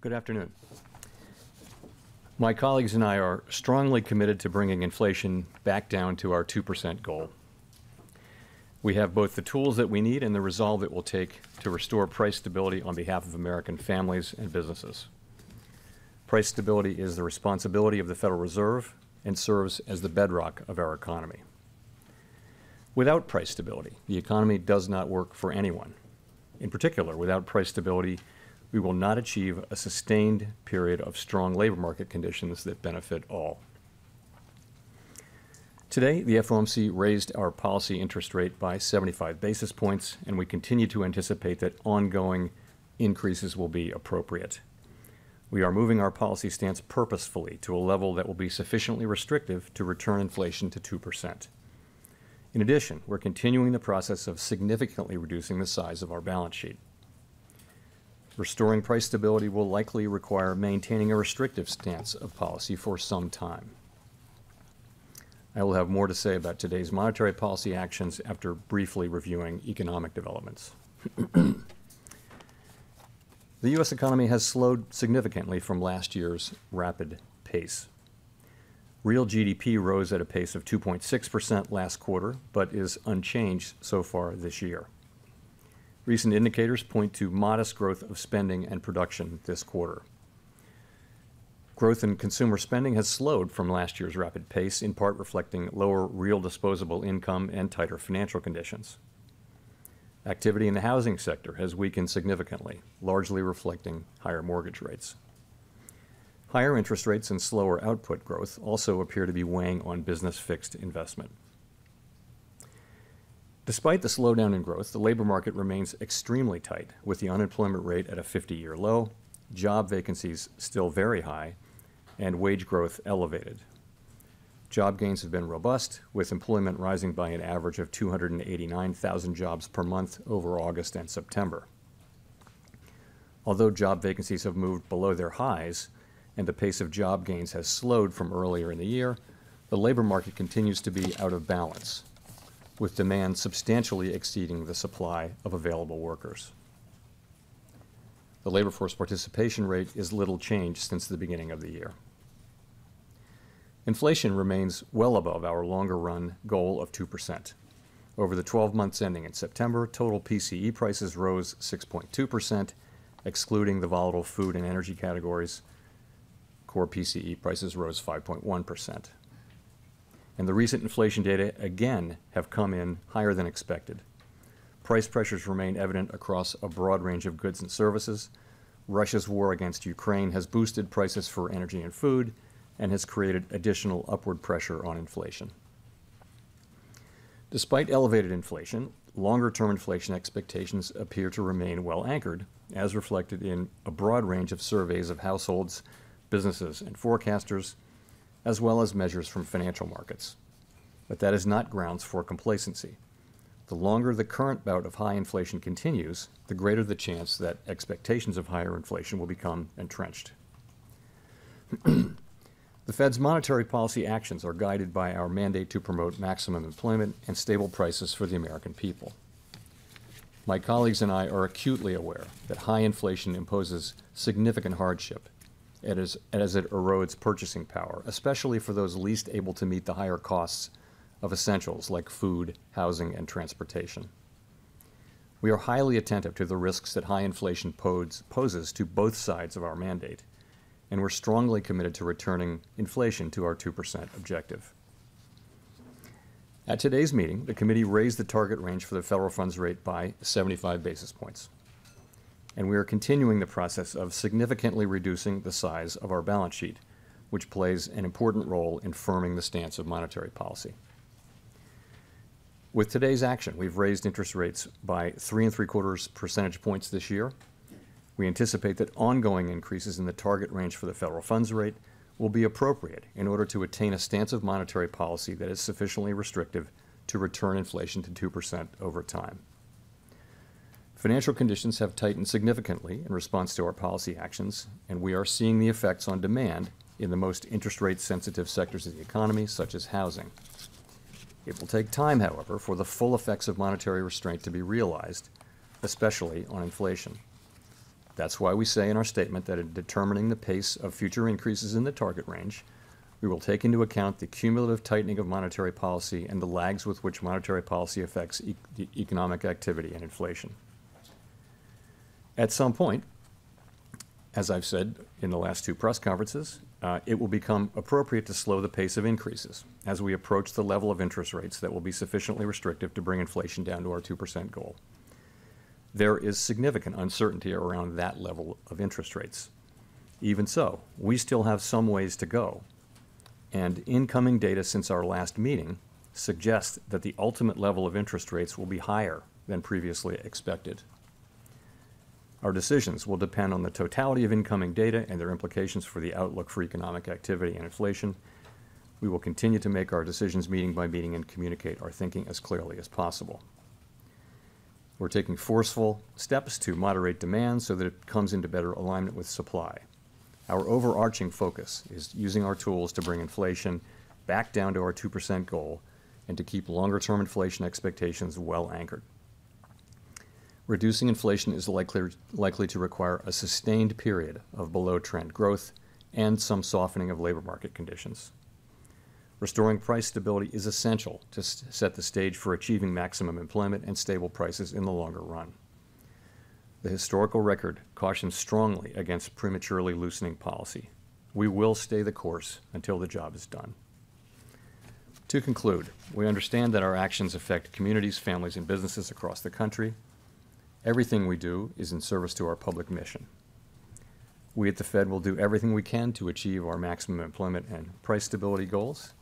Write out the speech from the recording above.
Good afternoon. My colleagues and I are strongly committed to bringing inflation back down to our 2% goal. We have both the tools that we need and the resolve it will take to restore price stability on behalf of American families and businesses. Price stability is the responsibility of the Federal Reserve and serves as the bedrock of our economy. Without price stability, the economy does not work for anyone. In particular, without price stability, we will not achieve a sustained period of strong labor market conditions that benefit all. Today, the FOMC raised our policy interest rate by 75 basis points, and we continue to anticipate that ongoing increases will be appropriate. We are moving our policy stance purposefully to a level that will be sufficiently restrictive to return inflation to 2%. In addition, we're continuing the process of significantly reducing the size of our balance sheet. Restoring price stability will likely require maintaining a restrictive stance of policy for some time. I will have more to say about today's monetary policy actions after briefly reviewing economic developments. The U.S. economy has slowed significantly from last year's rapid pace. Real GDP rose at a pace of 2.6% last quarter, but is unchanged so far this year. Recent indicators point to modest growth of spending and production this quarter. Growth in consumer spending has slowed from last year's rapid pace, in part reflecting lower real disposable income and tighter financial conditions. Activity in the housing sector has weakened significantly, largely reflecting higher mortgage rates. Higher interest rates and slower output growth also appear to be weighing on business fixed investment. Despite the slowdown in growth, the labor market remains extremely tight, with the unemployment rate at a 50-year low, job vacancies still very high, and wage growth elevated. Job gains have been robust, with employment rising by an average of 289,000 jobs per month over August and September. Although job vacancies have moved below their highs and the pace of job gains has slowed from earlier in the year, the labor market continues to be out of balance, with demand substantially exceeding the supply of available workers. The labor force participation rate is little changed since the beginning of the year. Inflation remains well above our longer-run goal of 2%. Over the 12 months ending in September, total PCE prices rose 6.2%, excluding the volatile food and energy categories. Core PCE prices rose 5.1%. And the recent inflation data again have come in higher than expected. Price pressures remain evident across a broad range of goods and services. Russia's war against Ukraine has boosted prices for energy and food and has created additional upward pressure on inflation. Despite elevated inflation, longer-term inflation expectations appear to remain well anchored, as reflected in a broad range of surveys of households, businesses, and forecasters, as well as measures from financial markets. But that is not grounds for complacency. The longer the current bout of high inflation continues, the greater the chance that expectations of higher inflation will become entrenched. The Fed's monetary policy actions are guided by our mandate to promote maximum employment and stable prices for the American people. My colleagues and I are acutely aware that high inflation imposes significant hardship as it erodes purchasing power, especially for those least able to meet the higher costs of essentials like food, housing, and transportation. We are highly attentive to the risks that high inflation poses to both sides of our mandate, and we're strongly committed to returning inflation to our 2% objective. At today's meeting, the committee raised the target range for the federal funds rate by 75 basis points. And we are continuing the process of significantly reducing the size of our balance sheet, which plays an important role in firming the stance of monetary policy. With today's action, we've raised interest rates by 3.75 percentage points this year. We anticipate that ongoing increases in the target range for the federal funds rate will be appropriate in order to attain a stance of monetary policy that is sufficiently restrictive to return inflation to 2% over time. Financial conditions have tightened significantly in response to our policy actions, and we are seeing the effects on demand in the most interest rate sensitive sectors of the economy, such as housing. It will take time, however, for the full effects of monetary restraint to be realized, especially on inflation. That's why we say in our statement that in determining the pace of future increases in the target range, we will take into account the cumulative tightening of monetary policy and the lags with which monetary policy affects economic activity and inflation. At some point, as I've said in the last two press conferences, it will become appropriate to slow the pace of increases as we approach the level of interest rates that will be sufficiently restrictive to bring inflation down to our 2% goal. There is significant uncertainty around that level of interest rates. Even so, we still have some ways to go, and incoming data since our last meeting suggests that the ultimate level of interest rates will be higher than previously expected. Our decisions will depend on the totality of incoming data and their implications for the outlook for economic activity and inflation. We will continue to make our decisions meeting by meeting and communicate our thinking as clearly as possible. We're taking forceful steps to moderate demand so that it comes into better alignment with supply. Our overarching focus is using our tools to bring inflation back down to our 2% goal and to keep longer-term inflation expectations well anchored. Reducing inflation is likely to require a sustained period of below-trend growth and some softening of labor market conditions. Restoring price stability is essential to set the stage for achieving maximum employment and stable prices in the longer run. The historical record cautions strongly against prematurely loosening policy. We will stay the course until the job is done. To conclude, we understand that our actions affect communities, families, and businesses across the country. Everything we do is in service to our public mission. We at the Fed will do everything we can to achieve our maximum employment and price stability goals.